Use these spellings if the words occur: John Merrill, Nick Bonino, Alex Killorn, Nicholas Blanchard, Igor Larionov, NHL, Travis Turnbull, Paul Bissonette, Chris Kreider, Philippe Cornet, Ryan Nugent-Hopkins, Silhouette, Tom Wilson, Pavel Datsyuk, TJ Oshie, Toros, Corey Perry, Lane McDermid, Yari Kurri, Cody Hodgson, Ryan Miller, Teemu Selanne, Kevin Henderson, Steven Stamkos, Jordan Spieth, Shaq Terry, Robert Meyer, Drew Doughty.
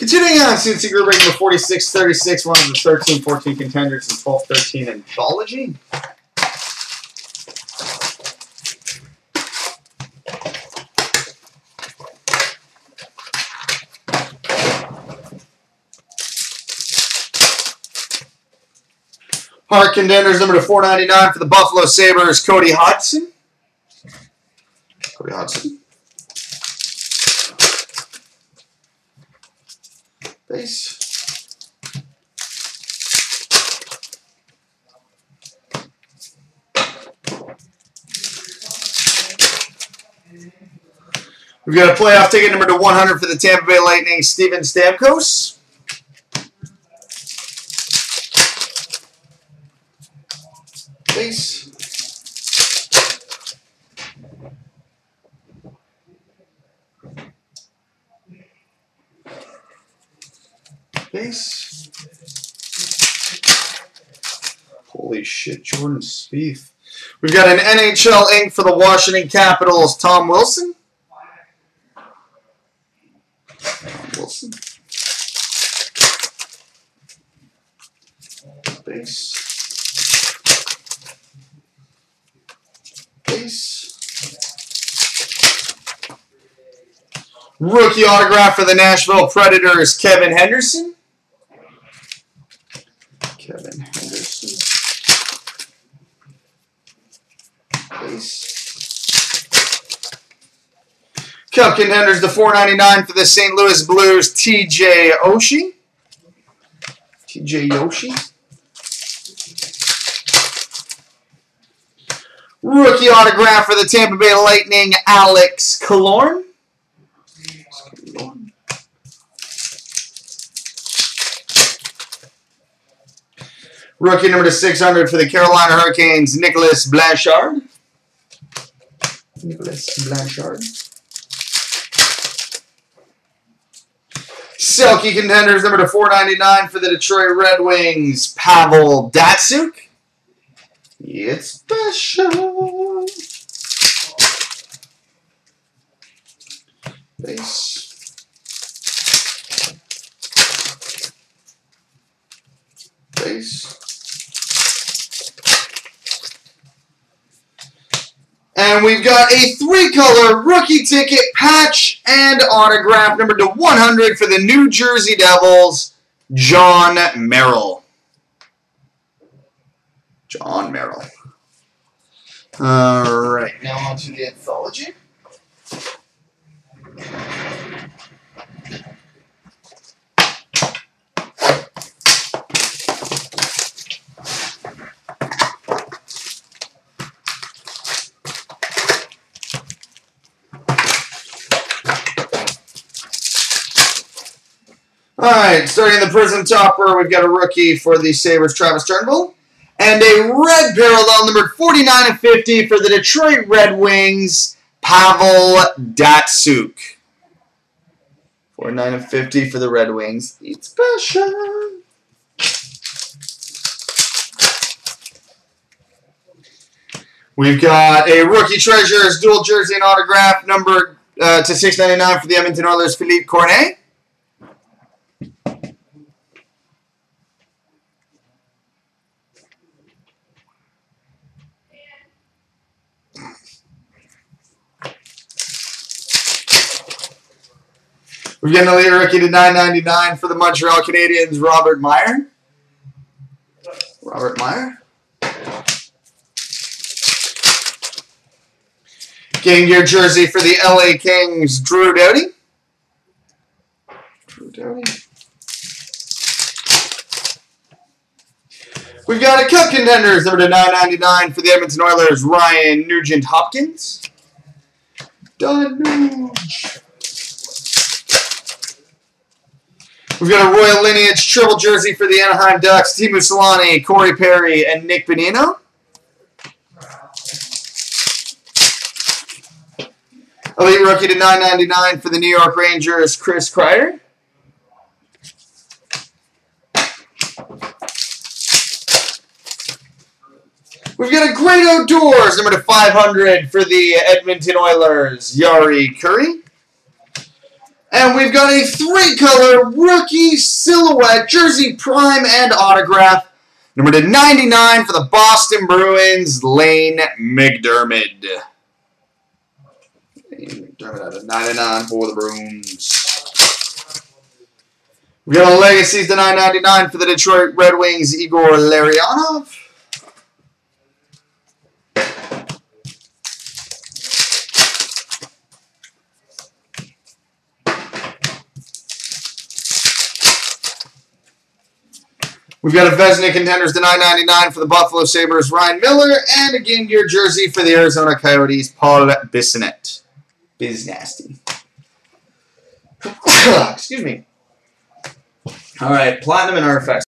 Continuing on, students, group ranking of 46, 36, one of the 13, 14 contenders in 12, 13 anthology. Hard contenders, number to 499 for the Buffalo Sabres, Cody Hodgson. Cody Hodgson. Base. We've got a playoff ticket number to 100 for the Tampa Bay Lightning, Steven Stamkos. Base. Base. Holy shit, Jordan Spieth. We've got an NHL Inc. for the Washington Capitals, Tom Wilson. Wilson. Base. Rookie autograph for the Nashville Predators, Kevin Henderson. Kevin Henderson. Base. Cup contenders, the 499 for the St. Louis Blues, TJ Oshie. TJ Oshie. Rookie autograph for the Tampa Bay Lightning, Alex Killorn. Rookie number to 600 for the Carolina Hurricanes, Nicholas Blanchard. Nicholas Blanchard. Selkie contenders number to 499 for the Detroit Red Wings, Pavel Datsyuk. It's special. Base. Base. And we've got a three-color rookie ticket, patch, and autograph number to 100 for the New Jersey Devils, John Merrill. John Merrill. All right, now on to the anthology. All right, starting in the Prism Topper, we've got a rookie for the Sabres, Travis Turnbull. And a red parallel, numbered 49 of 50 for the Detroit Red Wings, Pavel Datsyuk. 49 of 50 for the Red Wings. It's special. We've got a rookie treasures, dual jersey and autograph, numbered to 699 for the Edmonton Oilers, Philippe Cornet. We've got an elite rookie to 999 for the Montreal Canadiens, Robert Meyer. Robert Meyer. Game gear jersey for the LA Kings, Drew Doughty. Drew Doughty. We've got a cup contenders number to 999 for the Edmonton Oilers, Ryan Nugent-Hopkins. Done. We've got a Royal Lineage triple jersey for the Anaheim Ducks, Teemu Selanne, Corey Perry, and Nick Bonino. Elite rookie to 999 for the New York Rangers, Chris Kreider. We've got a Great Outdoors, number to 500 for the Edmonton Oilers, Yari Kurri. And we've got a three-color rookie silhouette jersey prime and autograph, number to 99 for the Boston Bruins, Lane McDermid. Lane McDermid out of 99 for the Bruins. We got a legacies to 999 for the Detroit Red Wings, Igor Larionov. We've got a Vezina Contenders to 999 for the Buffalo Sabres, Ryan Miller, and a Game Gear jersey for the Arizona Coyotes, Paul Bissonette. Biz nasty. Excuse me. All right, Platinum and Artifacts.